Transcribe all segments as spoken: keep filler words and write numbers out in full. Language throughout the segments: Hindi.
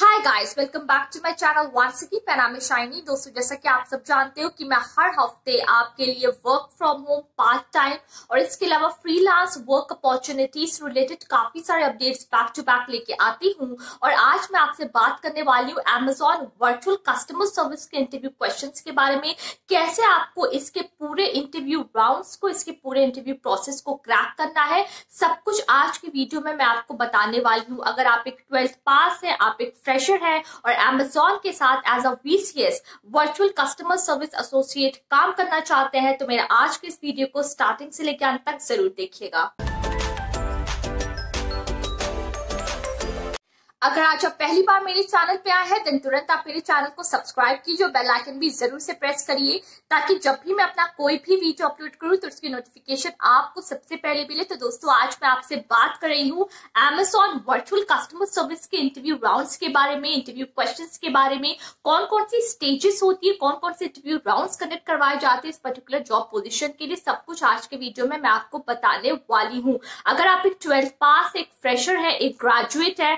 Hi guys, welcome back to my channel once again. मेरा नाम है शाइनी। दोस्तों, जैसा कि आप सब जानते हो कि मैं हर हफ्ते आपके लिए work from home, part time और इसके अलावा फ्रीलांस वर्क अपॉर्चुनिटीज रिलेटेड काफी सारे अपडेट्स बैक टू बैक लेके आती हूँ। और आज मैं आपसे बात करने वाली हूँ Amazon वर्चुअल कस्टमर सर्विस के इंटरव्यू क्वेश्चन के बारे में, कैसे आपको इसके पूरे इंटरव्यू राउंड को, इसके पूरे इंटरव्यू प्रोसेस को क्रैक करना है। सब कुछ आज की वीडियो में मैं आपको बताने वाली हूँ। अगर आप एक ट्वेल्थ पास है, आप एक फ्रेशर है और Amazon के साथ as a V C S virtual customer service associate काम करना चाहते हैं, तो मेरा आज के इस वीडियो को स्टार्टिंग से लेकर अंत तक जरूर देखिएगा। अगर आज आप पहली बार मेरे चैनल पे आए हैं तो तुरंत आप मेरे चैनल को सब्सक्राइब कीजिए और बेल आइकन भी जरूर से प्रेस करिए, ताकि जब भी मैं अपना कोई भी वीडियो अपलोड करूं तो उसकी नोटिफिकेशन आपको सबसे पहले मिले। तो दोस्तों, आज मैं आपसे बात कर रही हूं Amazon वर्चुअल कस्टमर सर्विस के इंटरव्यू राउंड के बारे में, इंटरव्यू क्वेश्चन के बारे में, कौन कौन सी स्टेजेस होती है, कौन कौन से इंटरव्यू राउंड कंडक्ट करवाए जाते हैं इस पर्टिकुलर जॉब पोजिशन के लिए। सब कुछ आज के वीडियो में मैं आपको बताने वाली हूँ। अगर आप एक ट्वेल्थ पास, एक फ्रेशर है, एक ग्रेजुएट है,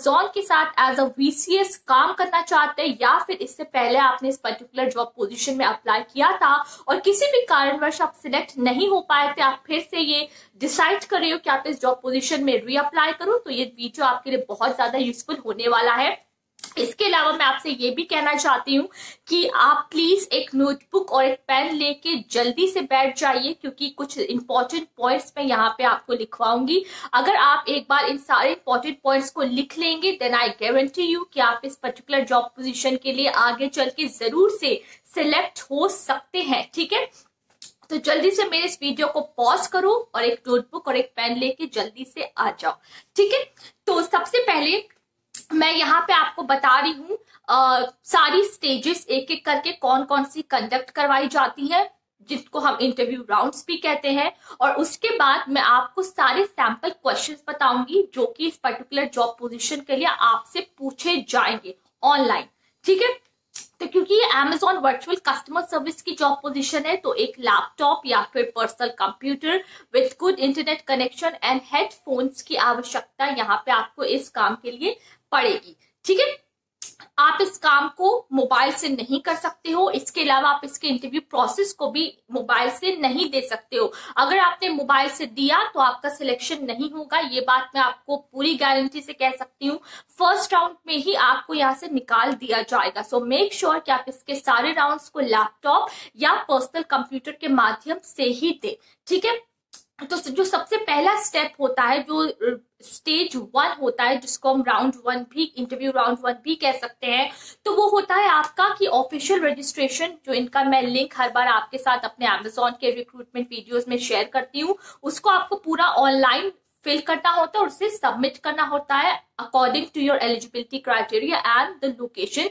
Amazon के साथ as a V C S काम करना चाहते हैं, या फिर इससे पहले आपने इस पर्टिकुलर जॉब पोजीशन में अप्लाई किया था और किसी भी कारणवश आप सिलेक्ट नहीं हो पाए थे, आप फिर से ये डिसाइड कर रहे हो कि आप इस जॉब पोजीशन में रीअप्लाई करो, तो ये वीडियो आपके लिए बहुत ज्यादा यूजफुल होने वाला है। इसके अलावा मैं आपसे ये भी कहना चाहती हूँ कि आप प्लीज एक नोटबुक और एक पेन लेके जल्दी से बैठ जाइए, क्योंकि कुछ इंपॉर्टेंट पॉइंट्स मैं यहाँ पे आपको लिखवाऊंगी। अगर आप एक बार इन सारे इंपॉर्टेंट पॉइंट्स को लिख लेंगे, देन आई गारंटी यू कि आप इस पर्टिकुलर जॉब पोजीशन के लिए आगे चल के जरूर से सिलेक्ट हो सकते हैं। ठीक है, तो जल्दी से मेरे इस वीडियो को पॉज करो और एक नोटबुक और एक पेन लेके जल्दी से आ जाओ। ठीक है, तो सबसे पहले मैं यहाँ पे आपको बता रही हूँ सारी स्टेजेस एक एक करके कौन कौन सी कंडक्ट करवाई जाती है, जिसको हम इंटरव्यू राउंड्स भी कहते हैं। और उसके बाद मैं आपको सारे सैंपल क्वेश्चंस बताऊंगी जो कि इस पर्टिकुलर जॉब पोजीशन के लिए आपसे पूछे जाएंगे ऑनलाइन। ठीक है, तो क्योंकि ये Amazon वर्चुअल कस्टमर सर्विस की जॉब पोजीशन है, तो एक लैपटॉप या फिर personal computer with good internet connection and headphones की आवश्यकता यहाँ पे आपको इस काम के लिए पड़ेगी। ठीक है, आप इस काम को मोबाइल से नहीं कर सकते हो। इसके अलावा आप इसके इंटरव्यू प्रोसेस को भी मोबाइल से नहीं दे सकते हो। अगर आपने मोबाइल से दिया तो आपका सिलेक्शन नहीं होगा, ये बात मैं आपको पूरी गारंटी से कह सकती हूँ। फर्स्ट राउंड में ही आपको यहाँ से निकाल दिया जाएगा। सो मेक श्योर कि आप इसके सारे राउंड्स को लैपटॉप या पर्सनल कंप्यूटर के माध्यम से ही दें। ठीक है, तो जो सबसे पहला स्टेप होता है, जो स्टेज वन होता है, जिसको हम राउंड वन भी, इंटरव्यू राउंड वन भी कह सकते हैं, तो वो होता है आपका कि ऑफिशियल रजिस्ट्रेशन, जो इनका मैं लिंक हर बार आपके साथ अपने Amazon के रिक्रूटमेंट वीडियोस में शेयर करती हूँ, उसको आपको पूरा ऑनलाइन फिल करना होता है और उसे सबमिट करना होता है according to your eligibility criteria and the location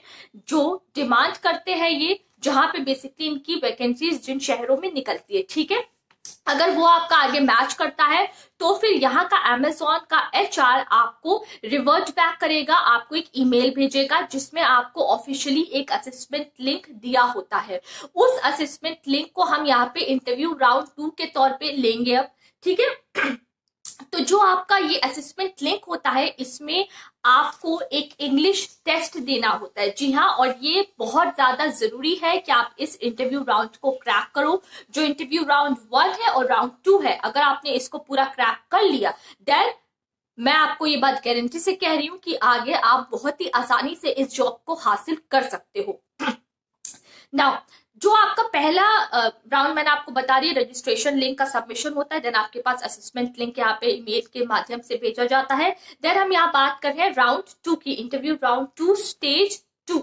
जो डिमांड करते हैं ये, जहां पे बेसिकली इनकी वैकेंसीज जिन शहरों में निकलती है। ठीक है, अगर वो आपका आगे मैच करता है तो फिर यहाँ का Amazon का H R आपको रिवर्ट बैक करेगा, आपको एक ईमेल भेजेगा जिसमें आपको ऑफिशियली एक असेसमेंट लिंक दिया होता है। उस असेसमेंट लिंक को हम यहाँ पे इंटरव्यू राउंड टू के तौर पे लेंगे अब। ठीक है, तो जो आपका ये असेसमेंट लिंक होता है, इसमें आपको एक इंग्लिश टेस्ट देना होता है। जी हाँ, और ये बहुत ज्यादा जरूरी है कि आप इस इंटरव्यू राउंड को क्रैक करो। जो इंटरव्यू राउंड वन है और राउंड टू है, अगर आपने इसको पूरा क्रैक कर लिया, देन मैं आपको ये बात गारंटी से कह रही हूं कि आगे आप बहुत ही आसानी से इस जॉब को हासिल कर सकते हो। नाउ, जो आपका पहला राउंड मैंने आपको बता रही है, रजिस्ट्रेशन लिंक का सबमिशन होता है, देन आपके पास असेसमेंट लिंक यहाँ पे ईमेल के माध्यम से भेजा जाता है। देन हम यहाँ बात कर रहे हैं राउंड टू की, interview round two stage two,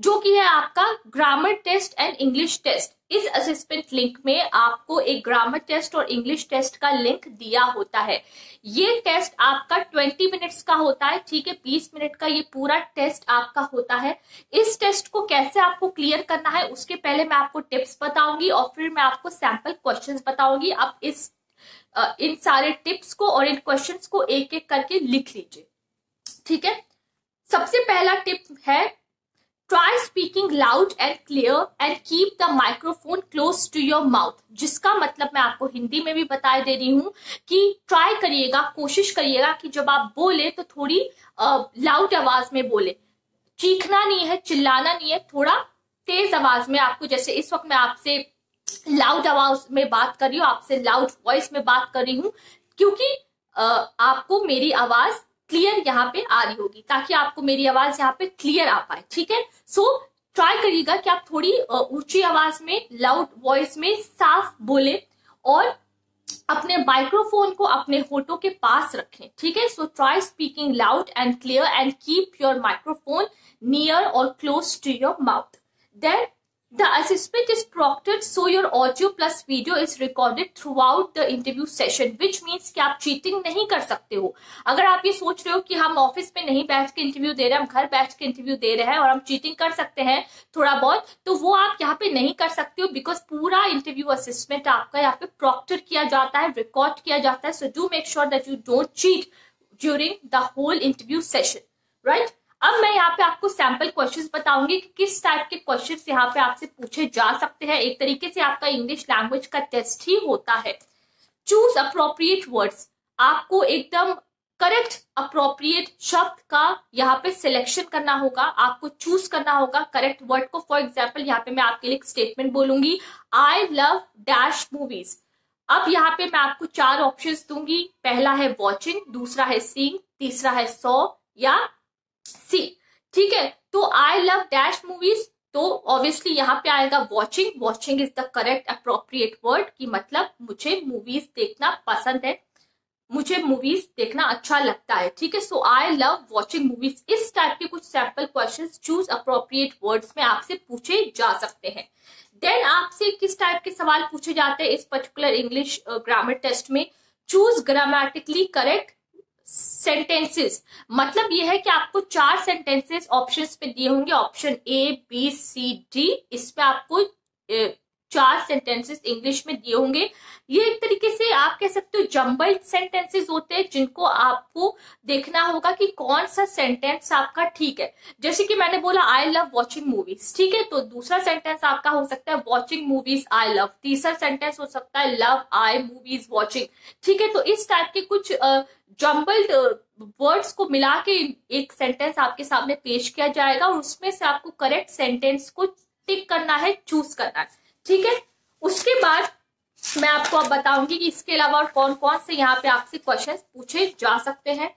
जो कि है आपका grammar test and English test. इस असेसमेंट लिंक में आपको एक ग्रामर टेस्ट और इंग्लिश टेस्ट का लिंक दिया होता है। ये टेस्ट आपका बीस मिनट्स का होता है। ठीक है, बीस मिनट का ये पूरा टेस्ट आपका होता है। इस टेस्ट को कैसे आपको क्लियर करना है, उसके पहले मैं आपको टिप्स बताऊंगी और फिर मैं आपको सैंपल क्वेश्चंस बताऊंगी। आप इस इन सारे टिप्स को और इन क्वेश्चंस को एक एक करके लिख लीजिए। ठीक है, सबसे पहला टिप है Try speaking loud and clear and keep the microphone close to your mouth, जिसका मतलब मैं आपको हिंदी में भी बताए दे रही हूँ कि try करिएगा, कोशिश करिएगा कि जब आप बोले तो थोड़ी लाउड आवाज में बोले। चीखना नहीं है, चिल्लाना नहीं है, थोड़ा तेज आवाज में आपको, जैसे इस वक्त मैं आपसे लाउड आवाज में बात कर रही हूँ, आपसे लाउड वॉइस में बात कर रही हूँ, क्योंकि आपको मेरी आवाज क्लियर यहाँ पे आ रही होगी, ताकि आपको मेरी आवाज यहाँ पे क्लियर आ पाए। ठीक है, सो ट्राई करिएगा कि आप थोड़ी ऊंची आवाज में, लाउड वॉइस में साफ बोले और अपने माइक्रोफोन को अपने होठों के पास रखें। ठीक है, so try speaking loud and clear and keep your microphone near और close to your mouth. Then the assessment is proctored so your audio plus video is recorded throughout the interview session, which means कि आप cheating नहीं कर सकते हो। अगर आप ये सोच रहे हो कि हम ऑफिस में नहीं बैठ के इंटरव्यू दे रहे हैं, हम घर बैठ के इंटरव्यू दे रहे हैं और हम चीटिंग कर सकते हैं थोड़ा बहुत, तो वो आप यहाँ पे नहीं कर सकते हो, बिकॉज पूरा इंटरव्यू असेसमेंट आपका यहाँ पे proctored किया जाता है, रिकॉर्ड किया जाता है। So do make sure that you don't cheat during the whole interview session, right. अब मैं यहाँ पे आपको सैंपल क्वेश्चंस बताऊंगी कि किस टाइप के क्वेश्चंस यहाँ पे आपसे पूछे जा सकते हैं। एक तरीके से आपका इंग्लिश लैंग्वेज का टेस्ट ही होता है। चूज अप्रोप्रिएट वर्ड्स, आपको एकदम करेक्ट अप्रोप्रिएट शब्द का यहाँ पे सिलेक्शन करना होगा, आपको चूज करना होगा करेक्ट वर्ड को। फॉर एग्जाम्पल यहाँ पे मैं आपके लिए एक स्टेटमेंट बोलूंगी, आई लव डैश मूवीज। अब यहाँ पे मैं आपको चार ऑप्शंस दूंगी, पहला है वॉचिंग, दूसरा है सीइंग, तीसरा है सॉ या सी। ठीक है, तो आई लव डैश मूवीज, तो ऑब्वियसली यहाँ पे आएगा watching. Watching is the correct appropriate word, कि मतलब मुझे मूवीज देखना पसंद है, मुझे मूवीज देखना अच्छा लगता है। ठीक है, so I love watching movies. इस टाइप के कुछ sample questions choose appropriate words में आपसे पूछे जा सकते हैं। देन आपसे किस टाइप के सवाल पूछे जाते हैं इस पर्टिकुलर इंग्लिश ग्रामर टेस्ट में, चूज ग्रामेटिकली करेक्ट सेंटेंसेस। मतलब यह है कि आपको चार सेंटेंसेस ऑप्शंस पे दिए होंगे, option A B C D, इसमें आपको चार सेंटेंसेस इंग्लिश में दिए होंगे। ये एक तरीके से आप कह सकते हो जंबल्ड सेंटेंसेस होते हैं, जिनको आपको देखना होगा कि कौन सा सेंटेंस आपका ठीक है। जैसे कि मैंने बोला आई लव वॉचिंग मूवीज, ठीक है, तो दूसरा सेंटेंस आपका हो सकता है वॉचिंग मूवीज आई लव, तीसरा सेंटेंस हो सकता है लव आई मूवीज वॉचिंग। ठीक है, तो इस टाइप के कुछ जंबल्ड वर्ड्स को मिला के एक सेंटेंस आपके सामने पेश किया जाएगा और उसमें से आपको करेक्ट सेंटेंस को टिक करना है, चूज करना है। ठीक है, उसके बाद मैं आपको अब बताऊंगी कि इसके अलावा और कौन कौन से यहाँ पे आपसे क्वेश्चंस पूछे जा सकते हैं।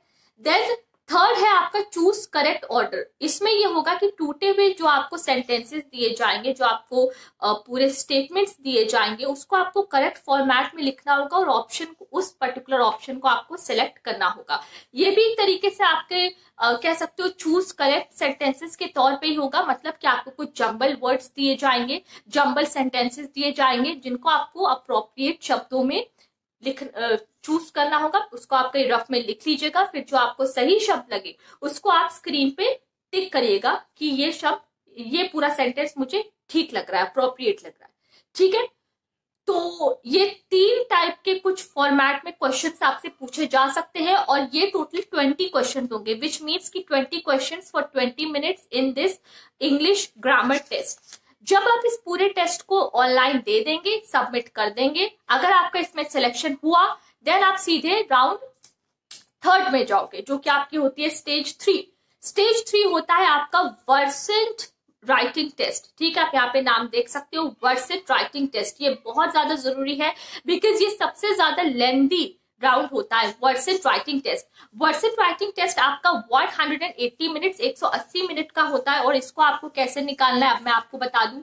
देन थर्ड है आपका चूज करेक्ट ऑर्डर। इसमें ये होगा कि टूटे हुए जो आपको सेंटेंसेस दिए जाएंगे, जो आपको पूरे स्टेटमेंट्स दिए जाएंगे, उसको आपको करेक्ट फॉर्मेट में लिखना होगा और ऑप्शन को, उस पर्टिकुलर ऑप्शन को आपको सिलेक्ट करना होगा। ये भी एक तरीके से आपके Uh, कह सकते हो चूज करेक्ट सेंटेंसेस के तौर पे ही होगा। मतलब कि आपको कुछ जंबल वर्ड्स दिए जाएंगे, जंबल सेंटेंसेस दिए जाएंगे, जिनको आपको अप्रोप्रिएट शब्दों में लिख चूज uh, करना होगा। उसको आप कहीं रफ में लिख लीजिएगा, फिर जो आपको सही शब्द लगे उसको आप स्क्रीन पे टिक करिएगा कि ये शब्द, ये पूरा सेंटेंस मुझे ठीक लग रहा है, अप्रोप्रिएट लग रहा है। ठीक है, तो ये तीन टाइप के कुछ फॉर्मेट में क्वेश्चंस आपसे पूछे जा सकते हैं और ये टोटल ट्वेंटी क्वेश्चंस होंगे, विच मीन्स कि twenty questions for twenty minutes in this English grammar test. जब आप इस पूरे टेस्ट को ऑनलाइन दे देंगे, सबमिट कर देंगे, अगर आपका इसमें सिलेक्शन हुआ, देन आप सीधे राउंड थर्ड में जाओगे, जो कि आपकी होती है स्टेज थ्री। स्टेज थ्री होता है आपका वर्सेंट राइटिंग टेस्ट। ठीक है, आप यहाँ पे नाम देख सकते हो, वर्सेट राइटिंग टेस्ट। ये बहुत ज्यादा जरूरी है, बिकॉज ये सबसे ज्यादा लेंदी राउंड होता है, Versant writing test. Versant writing test आपका एक सौ अस्सी मिनट्स, एक सौ अस्सी मिनट का होता है और इसको आपको कैसे निकालना है अब मैं आपको बता दूं।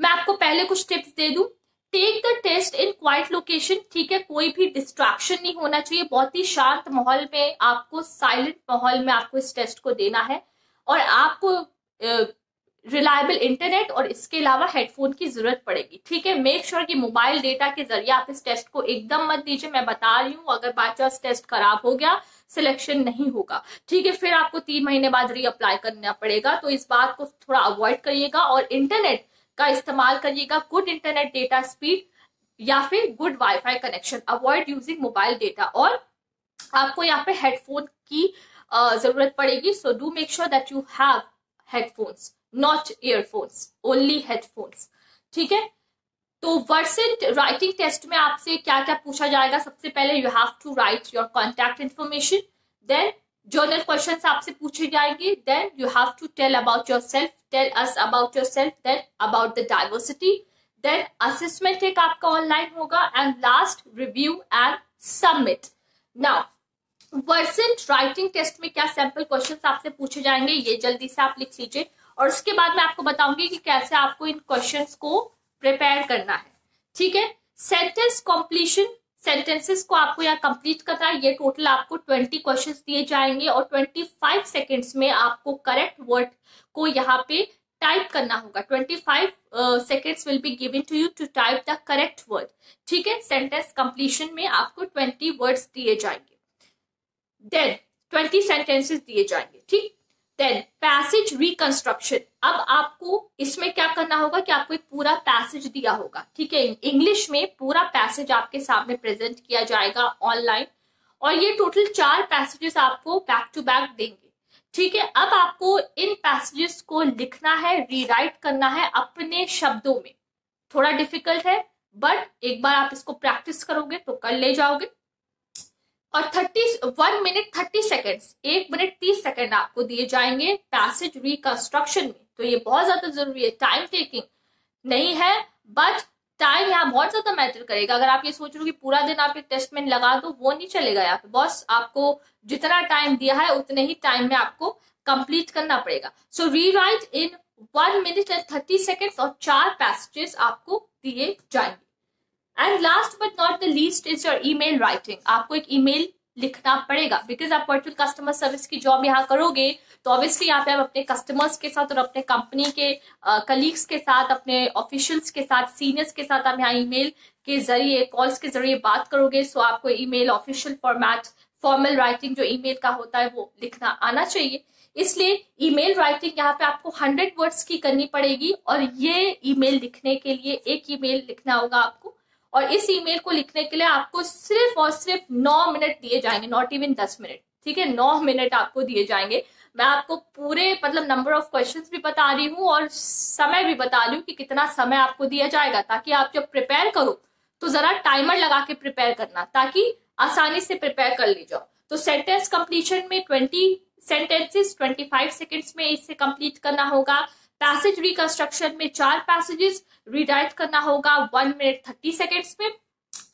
मैं आपको पहले कुछ टिप्स दे दूं। Take the test in quite location. ठीक है, कोई भी डिस्ट्रैक्शन नहीं होना चाहिए, बहुत ही शांत माहौल में आपको, साइलेंट माहौल में आपको इस टेस्ट को देना है और आपको ए, रिलायबल इंटरनेट और इसके अलावा हेडफोन की जरूरत पड़ेगी। ठीक है, मेक श्योर कि मोबाइल डेटा के जरिए आप इस टेस्ट को एकदम मत दीजिए। मैं बता रही हूँ, अगर बाय चांस टेस्ट खराब हो गया, सिलेक्शन नहीं होगा, ठीक है, फिर आपको तीन महीने बाद रीअप्लाई करना पड़ेगा। तो इस बात को थोड़ा अवॉइड करिएगा और इंटरनेट का इस्तेमाल करिएगा, गुड इंटरनेट डेटा स्पीड या फिर good WiFi connection. Avoid using mobile data और आपको यहाँ पे हेडफोन की जरूरत पड़ेगी। So do make sure that you have headphones, not earphones, only headphones. ठीक है, तो वर्सेंट राइटिंग टेस्ट में आपसे क्या क्या पूछा जाएगा। सबसे पहले you have to write your contact information, then general question आपसे पूछे जाएंगे. Then you have to tell about yourself, tell us about yourself, then about the diversity, then assessment एक आपका ऑनलाइन होगा, and last review and submit. Now Versant writing test में क्या सैंपल क्वेश्चन आपसे पूछे जाएंगे, ये जल्दी से आप लिख लीजिए और उसके बाद मैं आपको बताऊंगी कि कैसे आपको इन क्वेश्चंस को प्रिपेयर करना है. ठीक है, सेंटेंस कंप्लीशन, सेंटेंसेस को आपको यहाँ कंप्लीट करना है. ये टोटल आपको ट्वेंटी क्वेश्चंस दिए जाएंगे और पच्चीस सेकंड्स में आपको करेक्ट वर्ड को यहाँ पे टाइप करना होगा. पच्चीस seconds will be given to you to type the correct word. ठीक है, सेंटेंस कंप्लीशन में आपको बीस वर्ड्स दिए जाएंगे, देन बीस सेंटेंसेस दिए जाएंगे. ठीक, देन पैसेज रिकंस्ट्रक्शन. अब आपको इसमें क्या करना होगा कि आपको एक पूरा पैसेज दिया होगा. ठीक है, इंग्लिश में पूरा पैसेज आपके सामने प्रेजेंट किया जाएगा ऑनलाइन, और ये टोटल चार पैसेजेस आपको बैक टू बैक देंगे. ठीक है, अब आपको इन पैसेजेस को लिखना है, रीराइट करना है अपने शब्दों में. थोड़ा डिफिकल्ट है, बट एक बार आप इसको प्रैक्टिस करोगे तो कर ले जाओगे. और वन मिनट थर्टी सेकेंड्स, एक मिनट तीस सेकेंड आपको दिए जाएंगे पैसेज रिकंस्ट्रक्शन में. तो ये बहुत ज्यादा जरूरी है, टाइम टेकिंग नहीं है बट टाइम यहाँ बहुत ज्यादा मैटर करेगा. अगर आप ये सोच रहे हो कि पूरा दिन आप एक टेस्ट में लगा दो, वो नहीं चलेगा. यहाँ पे बॉस आपको जितना टाइम दिया है उतने ही टाइम में आपको कंप्लीट करना पड़ेगा. So rewrite in one minute and thirty seconds और चार पैसेजेस आपको दिए जाएंगे. And last but not the least is your email writing. आपको एक ईमेल लिखना पड़ेगा बिकॉज आप वर्चुअल कस्टमर सर्विस की जॉब यहाँ करोगे तो ऑब्वियसली यहाँ पे आप अपने कस्टमर्स के साथ और अपने कंपनी के कलीग्स uh, के साथ, अपने ऑफिशियल्स के साथ, सीनियर्स के साथ आप यहाँ ईमेल के जरिए, कॉल्स के जरिए बात करोगे. सो so आपको email official format, formal writing जो ईमेल का होता है वो लिखना आना चाहिए. इसलिए ईमेल राइटिंग यहाँ पे आपको हंड्रेड वर्ड्स की करनी पड़ेगी और ये ईमेल लिखने के लिए एक ईमेल लिखना होगा आपको. और इस ईमेल को लिखने के लिए आपको सिर्फ और सिर्फ नौ मिनट दिए जाएंगे, नॉट इवन दस मिनट. ठीक है, नौ मिनट आपको दिए जाएंगे. मैं आपको पूरे मतलब नंबर ऑफ क्वेश्चंस भी बता रही हूँ और समय भी बता रही हूँ कि कितना समय आपको दिया जाएगा, ताकि आप जब प्रिपेयर करो तो जरा टाइमर लगा के प्रिपेयर करना ताकि आसानी से प्रिपेयर कर ले जाओ. तो सेंटेंस कंप्लीशन में twenty sentences twenty five seconds में इससे कंप्लीट करना होगा. पैसेज रिकंस्ट्रक्शन में चार पैसेजेस रीराइट करना होगा वन मिनट थर्टी सेकेंड्स में,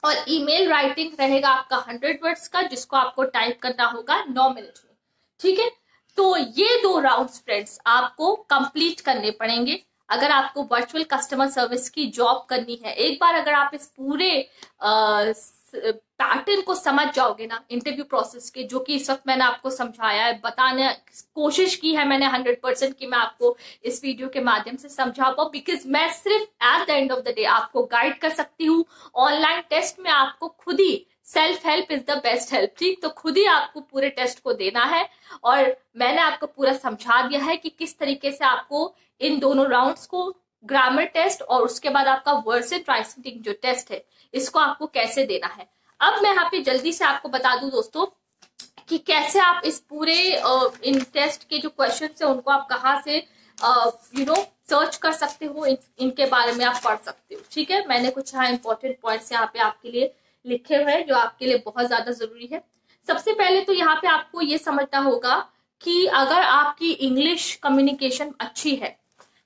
और ईमेल राइटिंग रहेगा आपका हंड्रेड वर्ड्स का जिसको आपको टाइप करना होगा नौ मिनट में. ठीक है, तो ये दो राउंड्स फ्रेंड्स आपको कंप्लीट करने पड़ेंगे अगर आपको वर्चुअल कस्टमर सर्विस की जॉब करनी है. एक बार अगर आप इस पूरे आ, पैटर्न को समझ जाओगे ना इंटरव्यू प्रोसेस के, जो कि इस वक्त मैंने आपको समझाया है, बताने कोशिश की है मैंने हंड्रेड परसेंट कि मैं आपको इस वीडियो के माध्यम से समझा पाऊँ, बिकॉज मैं सिर्फ at the end of the day आपको गाइड कर सकती हूँ. ऑनलाइन टेस्ट में आपको खुद ही self help is the best help. ठीक, तो खुद ही आपको पूरे टेस्ट को देना है और मैंने आपको पूरा समझा दिया है कि किस तरीके से आपको इन दोनों राउंड्स को, ग्रामर टेस्ट और उसके बाद आपका वर्सेंट राइटिंग जो टेस्ट है, इसको आपको कैसे देना है. अब मैं यहाँ पे जल्दी से आपको बता दूं दोस्तों कि कैसे आप इस पूरे इन टेस्ट के जो क्वेश्चंस हैं उनको आप कहाँ से यू नो सर्च कर सकते हो, इन, इनके बारे में आप पढ़ सकते हो. ठीक है, मैंने कुछ यहाँ इंपॉर्टेंट पॉइंट्स यहाँ पे आपके लिए लिखे हुए हैं जो आपके लिए बहुत ज्यादा जरूरी है. सबसे पहले तो यहाँ पे आपको ये समझना होगा कि अगर आपकी इंग्लिश कम्युनिकेशन अच्छी है,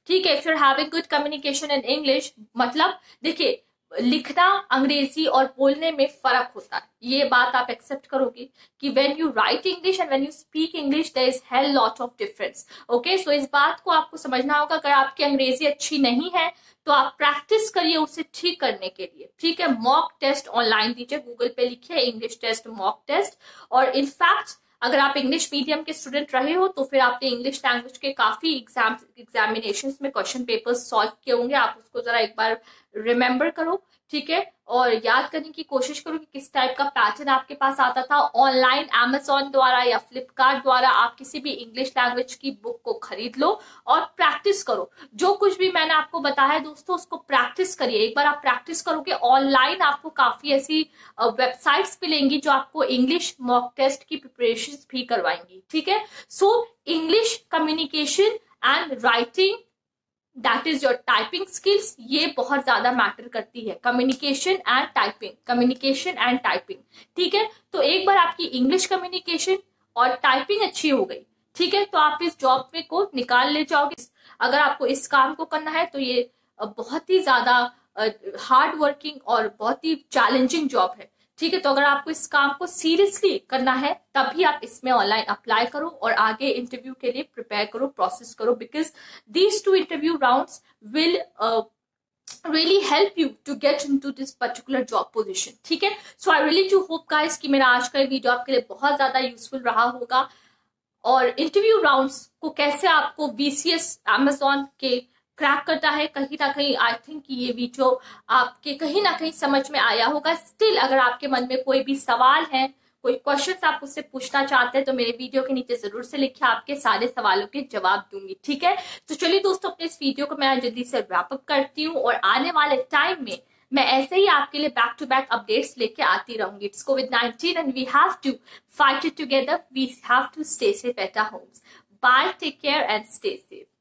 ठीक है, if you are having good communication in English, मतलब देखिए लिखना अंग्रेजी और बोलने में फर्क होता है, ये बात आप एक्सेप्ट करोगे कि when you write English and when you speak English there is hell lot of difference. Okay, so इस बात को आपको समझना होगा. अगर आपकी अंग्रेजी अच्छी नहीं है तो आप प्रैक्टिस करिए उसे ठीक करने के लिए. ठीक है, मॉक टेस्ट ऑनलाइन दीजिए, गूगल पे लिखिए इंग्लिश टेस्ट मॉक टेस्ट, और इनफैक्ट अगर आप इंग्लिश मीडियम के स्टूडेंट रहे हो तो फिर आपने इंग्लिश लैंग्वेज के काफी एग्जाम एग्जामिनेशंस में क्वेश्चन पेपर्स सॉल्व किए होंगे. आप उसको जरा एक बार रिमेम्बर करो, ठीक है, और याद करने की कोशिश करो कि किस टाइप का पैटर्न आपके पास आता था. ऑनलाइन अमेजॉन द्वारा या फ्लिपकार्ट द्वारा आप किसी भी इंग्लिश लैंग्वेज की बुक को खरीद लो और प्रैक्टिस करो. जो कुछ भी मैंने आपको बताया दोस्तों उसको प्रैक्टिस करिए. एक बार आप प्रैक्टिस करोगे, ऑनलाइन आपको काफी ऐसी वेबसाइट्स मिलेंगी जो आपको इंग्लिश मॉक टेस्ट की प्रिपरेशन भी करवाएंगी. ठीक है, so English communication and writing, that is your typing skills, ये बहुत ज्यादा मैटर करती है. Communication and typing, communication and typing. ठीक है, तो एक बार आपकी इंग्लिश कम्युनिकेशन और टाइपिंग अच्छी हो गई, ठीक है, तो आप इस जॉब में को निकाल ले जाओगे। अगर आपको इस काम को करना है तो ये बहुत ही ज्यादा हार्ड वर्किंग और बहुत ही चैलेंजिंग जॉब है, ठीक है। तो अगर आपको इस काम को सीरियसली करना है तभी आप इसमें ऑनलाइन अप्लाई करो और आगे इंटरव्यू के लिए प्रिपेयर करो, प्रोसेस करो, because these two interview rounds will really help you to get into this particular job position, ठीक है। So I really do hope guys कि मेरा आज का वीडियो आपके लिए बहुत ज्यादा यूजफुल रहा होगा, और इंटरव्यू राउंड्स को कैसे आपको V C S Amazon के क्रैक करता है, कहीं ना कहीं आई थिंक कि ये वीडियो आपके कहीं ना कहीं समझ में आया होगा। स्टिल अगर आपके मन में कोई भी सवाल है, कोई क्वेश्चन आप उससे पूछना चाहते हैं तो मेरे वीडियो के नीचे जरूर से लिखिए, आपके सारे सवालों के जवाब दूंगी, ठीक है। तो चलिए दोस्तों, अपने इस वीडियो को मैं जल्दी से रैप अप करती हूँ और आने वाले टाइम में मैं ऐसे ही आपके लिए बैक टू बैक अपडेट्स लेके आती रहूंगी। It's COVID nineteen and we have to fight it together, we have to stay safe at our homes. Bye, take care and stay safe.